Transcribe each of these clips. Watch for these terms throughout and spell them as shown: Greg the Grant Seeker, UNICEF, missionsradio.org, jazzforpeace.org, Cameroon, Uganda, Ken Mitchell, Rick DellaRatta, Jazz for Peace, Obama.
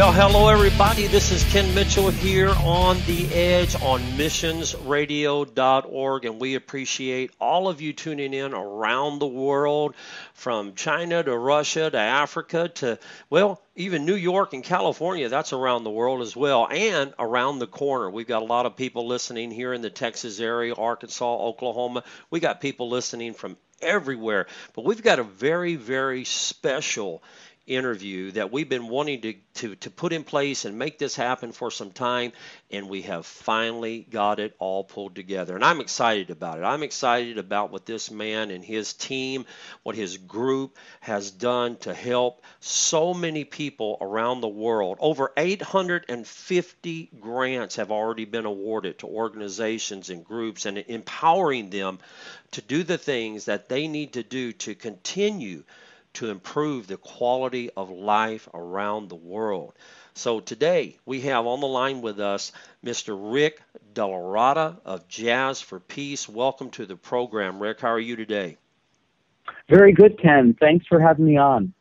Well, hello, everybody. This is Ken Mitchell here on The Edge on missionsradio.org, and we appreciate all of you tuning in around the world, from China to Russia to Africa to, well, even New York and California. That's around the world as well, and around the corner. We've got a lot of people listening here in the Texas area, Arkansas, Oklahoma. We got people listening from everywhere, but we've got a very, very special interview that we've been wanting to put in place and make this happen for some time, and we have finally got it all pulled together. And I'm excited about it. I'm excited about what this man and his team, what his group has done to help so many people around the world. Over 850 grants have already been awarded to organizations and groups, and empowering them to do the things that they need to do to continue to improve the quality of life around the world. So today we have on the line with us Mr. Rick DellaRatta of Jazz for Peace. Welcome to the program, Rick. How are you today? Very good, Ken. Thanks for having me on.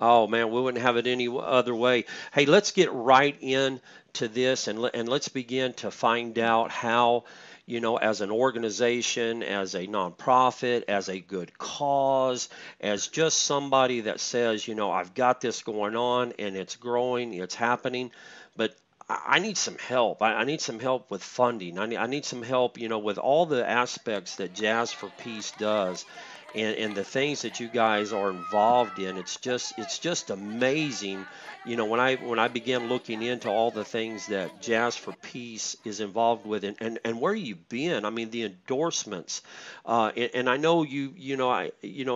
Oh, man, we wouldn't have it any other way. Hey, let's get right in to this, and let's begin to find out how, you know, as an organization, as a nonprofit, as a good cause, as just somebody that says, you know, I've got this going on and it's growing, it's happening, but I need some help. I need some help with funding. I need some help, you know, with all the aspects that Jazz for Peace does, and the things that you guys are involved in. It's just amazing. You know, when I began looking into all the things that Jazz for Peace is involved with, and where you've been, I mean, the endorsements, and I know you know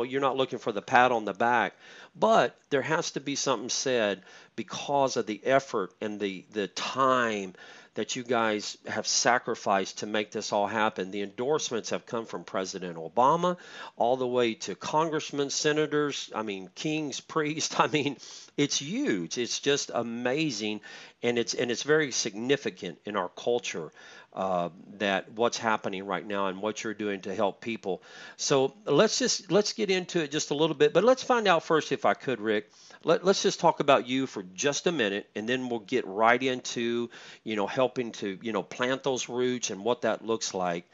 you're not looking for the pat on the back, but there has to be something said because of the effort and the time that you guys have sacrificed to make this all happen. The endorsements have come from President Obama all the way to congressmen, senators, I mean, kings, priests. I mean, it's huge. It's just amazing, and it's very significant in our culture that what's happening right now and what you're doing to help people. So let's get into it just a little bit, but let's find out first, if I could, Rick. Let's just talk about you for just a minute, and then we'll get right into, you know, helping to, you know, plant those roots and what that looks like.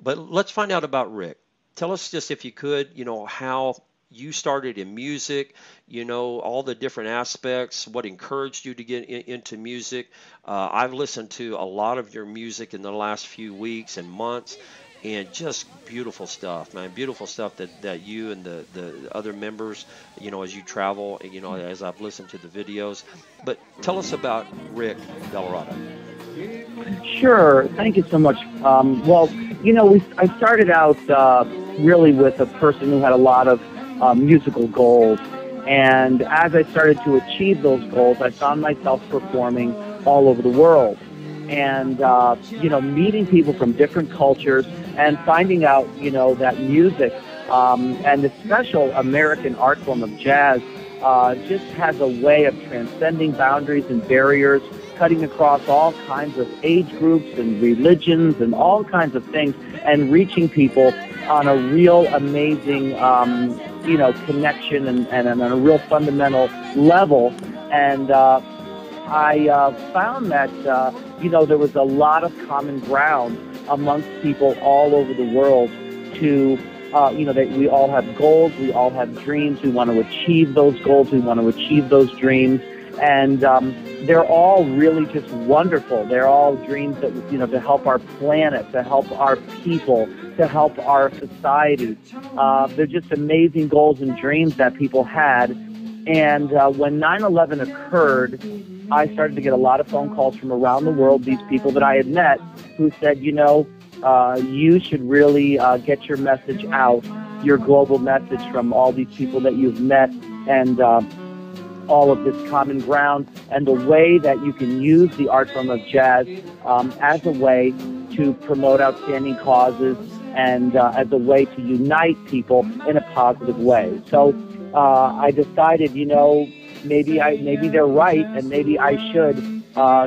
But let's find out about Rick. Tell us, just if you could, you know, how you started in music, you know, all the different aspects, what encouraged you to get into music. I've listened to a lot of your music in the last few weeks and months, and just beautiful stuff, man, beautiful stuff that you and the other members, you know, as you travel, you know, as I've listened to the videos. But tell us about Rick DellaRatta. Sure. Thank you so much. Well, you know, I started out really with a person who had a lot of musical goals, and as I started to achieve those goals, I found myself performing all over the world, and you know, meeting people from different cultures and finding out, you know, that music and the special American art form of jazz just has a way of transcending boundaries and barriers, cutting across all kinds of age groups and religions and all kinds of things, and reaching people on a real amazing you know, connection and on a real fundamental level. And I found that, you know, there was a lot of common ground amongst people all over the world to, you know, that we all have goals, we all have dreams, we want to achieve those goals, we want to achieve those dreams, and they're all really just wonderful. They're all dreams that, you know, to help our planet, to help our people, to help our society. They're just amazing goals and dreams that people had. And when 9/11 occurred, I started to get a lot of phone calls from around the world, these people that I had met, who said, you know, you should really get your message out, your global message, from all these people that you've met, and all of this common ground, and the way that you can use the art form of jazz as a way to promote outstanding causes, and as a way to unite people in a positive way. So I decided, you know, maybe they're right, and maybe I should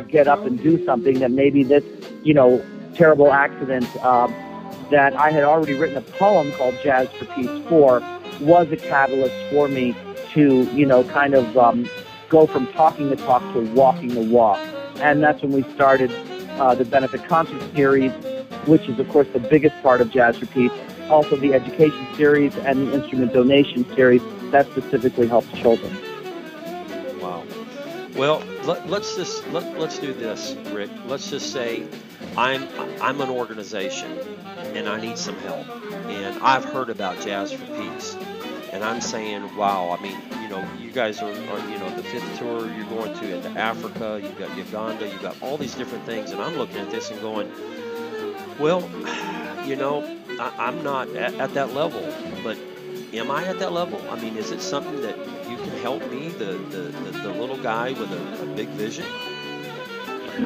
get up and do something. That maybe this, you know, terrible accident that I had already written a poem called Jazz for Peace for was a catalyst for me to, you know, kind of go from talking the talk to walking the walk. And that's when we started the benefit concert series, which is, of course, the biggest part of Jazz for Peace. Also the education series and the instrument donation series that specifically helps children. Wow. Well, let's do this, Rick. Let's just say I'm an organization and I need some help. And I've heard about Jazz for Peace. And I'm saying, wow, I mean, you know, you guys are you know, the 5th tour you're going to into Africa, you've got Uganda, you've got all these different things. And I'm looking at this and going, well, you know, I'm not at that level, but am I at that level? I mean, is it something that you can help me, the little guy with a big vision?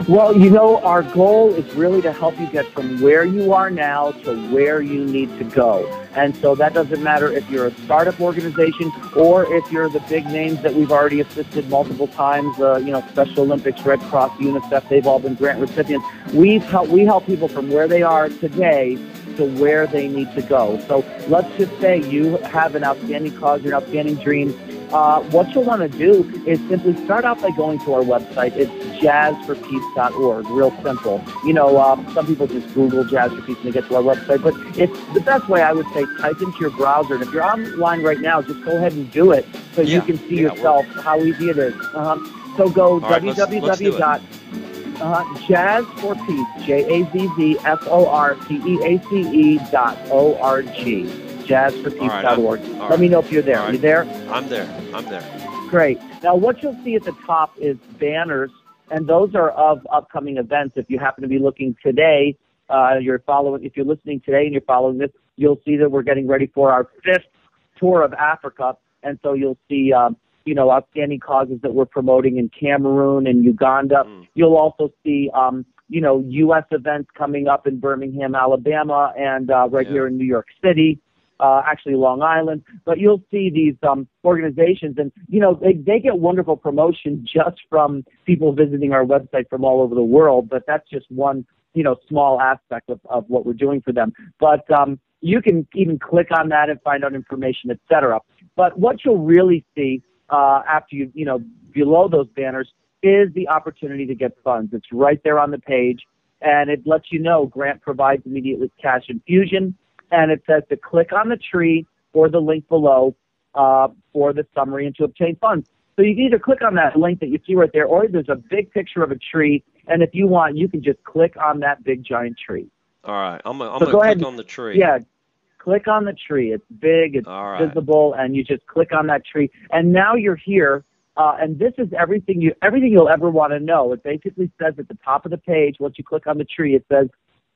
Well, you know, our goal is really to help you get from where you are now to where you need to go. And so that doesn't matter if you're a startup organization or if you're the big names that we've already assisted multiple times, you know, Special Olympics, Red Cross, UNICEF, they've all been grant recipients. We help people from where they are today to where they need to go. So let's just say you have an outstanding cause, an outstanding dream. What you'll want to do is simply start out by going to our website. It's jazzforpeace.org, real simple. You know, some people just Google Jazz for Peace and they get to our website, but it's the best way, I would say, type into your browser. And if you're online right now, just go ahead and do it so you can see yourself how easy it is. So go www.jazzforpeace, jazzforpeace.org. jazzforpeace.org. Right. Let me know if you're there. Right. Are you there? I'm there. Great. Now, what you'll see at the top is banners, and those are of upcoming events. If you happen to be looking today, if you're listening today and you're following this, you'll see that we're getting ready for our 5th tour of Africa, and so you'll see outstanding causes that we're promoting in Cameroon and Uganda. Mm. You'll also see U.S. events coming up in Birmingham, Alabama, and here in New York City. Actually Long Island, but you'll see these organizations, and they get wonderful promotion just from people visiting our website from all over the world, but that's just one small aspect of what we're doing for them. But you can even click on that and find out information, etc. But what you'll really see after you below those banners is the opportunity to get funds. It's right there on the page, and it lets you know grant provides immediate cash infusion. And it says to click on the tree or the link below for the summary and to obtain funds. So you can either click on that link that you see right there, or there's a big picture of a tree, and if you want, you can just click on that big giant tree. All right, I'm going to click on the tree. Yeah, click on the tree. It's big, it's visible, and you just click on that tree. And now you're here, and this is everything you'll ever want to know. It basically says at the top of the page, once you click on the tree, it says,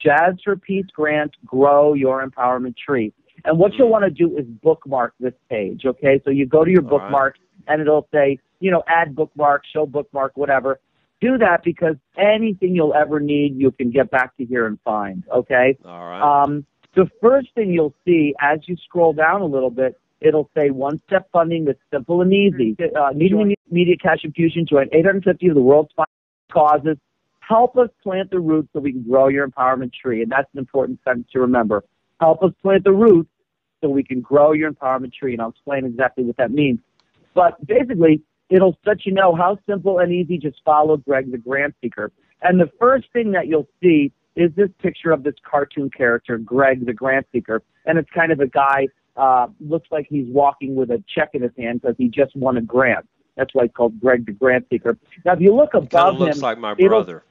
Jazz for Peace Grant, Grow Your Empowerment Tree. And what you'll want to do is bookmark this page, okay? So you go to your bookmarks, and it'll say, add bookmark, show bookmark, whatever. Do that because anything you'll ever need, you can get back to here and find, okay? All right. The first thing you'll see as you scroll down a little bit, it'll say one-step funding that's simple and easy. Need immediate cash infusion, join 850 of the world's finest causes. Help us plant the roots so we can grow your empowerment tree. And that's an important sentence to remember. Help us plant the roots so we can grow your empowerment tree. And I'll explain exactly what that means. But basically, it'll let you know how simple and easy. Just follow Greg the Grant Seeker. And the first thing that you'll see is this picture of this cartoon character, Greg the Grant Seeker. And it's kind of a guy, looks like he's walking with a check in his hand because he just won a grant. That's why it's called Greg the Grant Seeker. Now, if you look above him. It looks like my brother.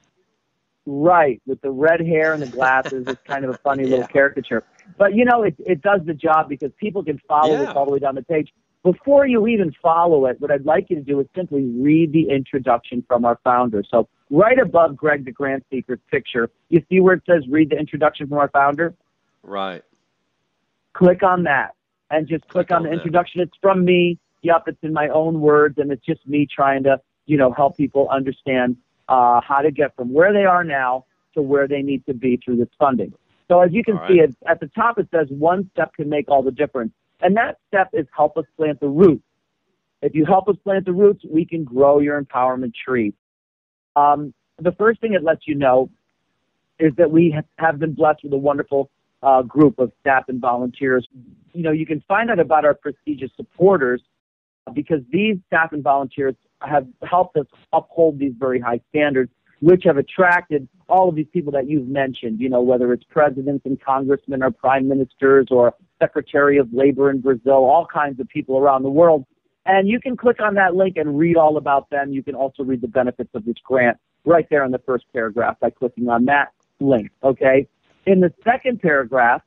Right, with the red hair and the glasses, it's kind of a funny little caricature. But, it does the job because people can follow this all the way down the page. Before you even follow it, what I'd like you to do is simply read the introduction from our founder. So right above Greg the Grant Seeker's picture, you see where it says read the introduction from our founder? Right. Click on that and just click on the introduction. It's from me. Yep, it's in my own words, and it's just me trying to, help people understand how to get from where they are now to where they need to be through this funding. So as you can see, at the top it says one step can make all the difference. And that step is help us plant the roots. If you help us plant the roots, we can grow your empowerment tree. The first thing it lets you know is that we have been blessed with a wonderful group of staff and volunteers. You can find out about our prestigious supporters because these staff and volunteers have helped us uphold these very high standards, which have attracted all of these people that you've mentioned, you know, whether it's presidents and congressmen or prime ministers or Secretary of Labor in Brazil, all kinds of people around the world. And you can click on that link and read all about them. You can also read the benefits of this grant right there in the first paragraph by clicking on that link, okay? In the second paragraph,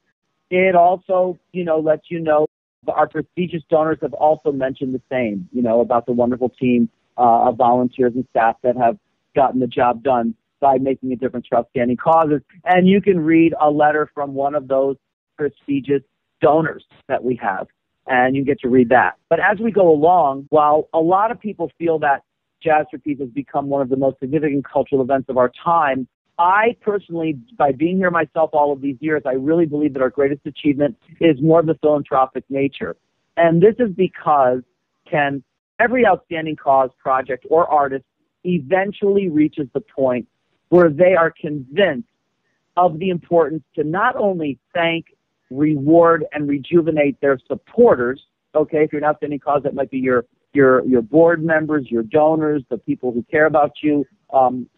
it also, you know, lets you know our prestigious donors have also mentioned the same, you know, about the wonderful team of volunteers and staff that have gotten the job done by making a difference for outstanding causes. And you can read a letter from one of those prestigious donors that we have, and you get to read that. But as we go along, while a lot of people feel that Jazz for Peace has become one of the most significant cultural events of our time, I personally, by being here myself all of these years, I really believe that our greatest achievement is more of the philanthropic nature. And this is because, Ken, every outstanding cause, project, or artist eventually reaches the point where they are convinced of the importance to not only thank, reward, and rejuvenate their supporters, okay, if you're an outstanding cause, that might be your board members, your donors, the people who care about you,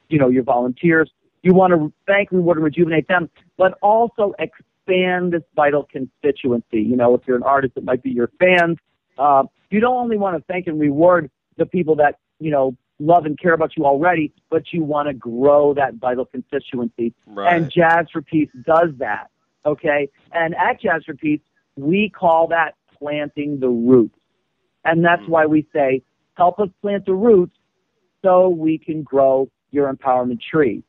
you know, your volunteers. You want to thank, reward, and rejuvenate them, but also expand this vital constituency. You know, if you're an artist, it might be your fans. You don't only want to thank and reward the people that, you know, love and care about you already, but you want to grow that vital constituency. Right. And Jazz for Peace does that, okay? And at Jazz for Peace, we call that planting the roots. And that's why we say, help us plant the roots so we can grow your empowerment tree.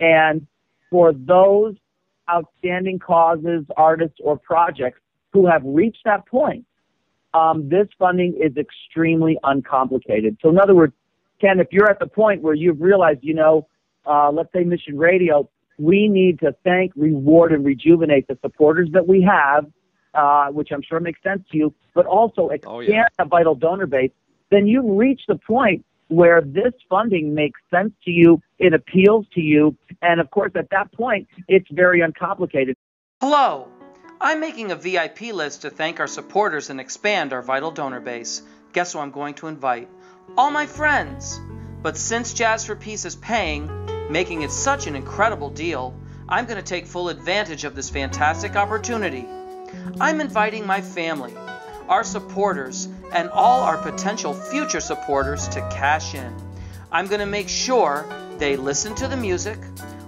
And for those outstanding causes, artists, or projects who have reached that point, this funding is extremely uncomplicated. So in other words, Ken, if you're at the point where you've realized, you know, let's say Mission Radio, we need to thank, reward, and rejuvenate the supporters that we have, which I'm sure makes sense to you, but also expand a vital donor base, then you reach the point where this funding makes sense to you, it appeals to you, and of course at that point, it's very uncomplicated. Hello, I'm making a VIP list to thank our supporters and expand our vital donor base. Guess who I'm going to invite? All my friends! But since Jazz for Peace is paying, making it such an incredible deal, I'm going to take full advantage of this fantastic opportunity. I'm inviting my family, our supporters, and all our potential future supporters to cash in. I'm going to make sure they listen to the music,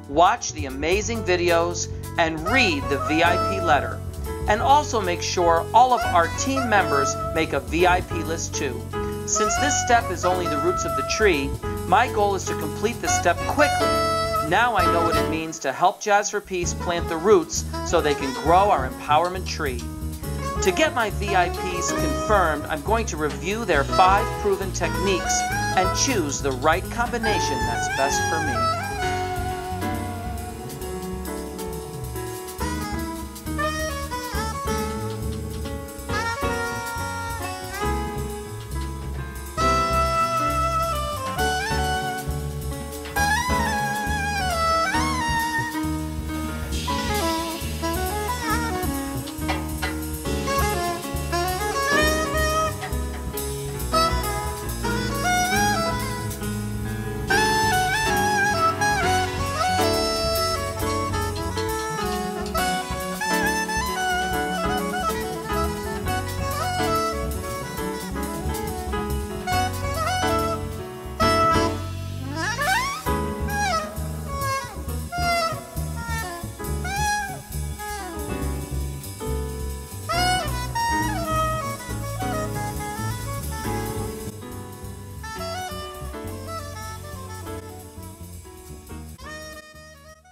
watch the amazing videos, and read the VIP letter. And also make sure all of our team members make a VIP list too. Since this step is only the roots of the tree, my goal is to complete this step quickly. Now I know what it means to help Jazz for Peace plant the roots so they can grow our empowerment tree. To get my VIPs confirmed, I'm going to review their 5 proven techniques and choose the right combination that's best for me.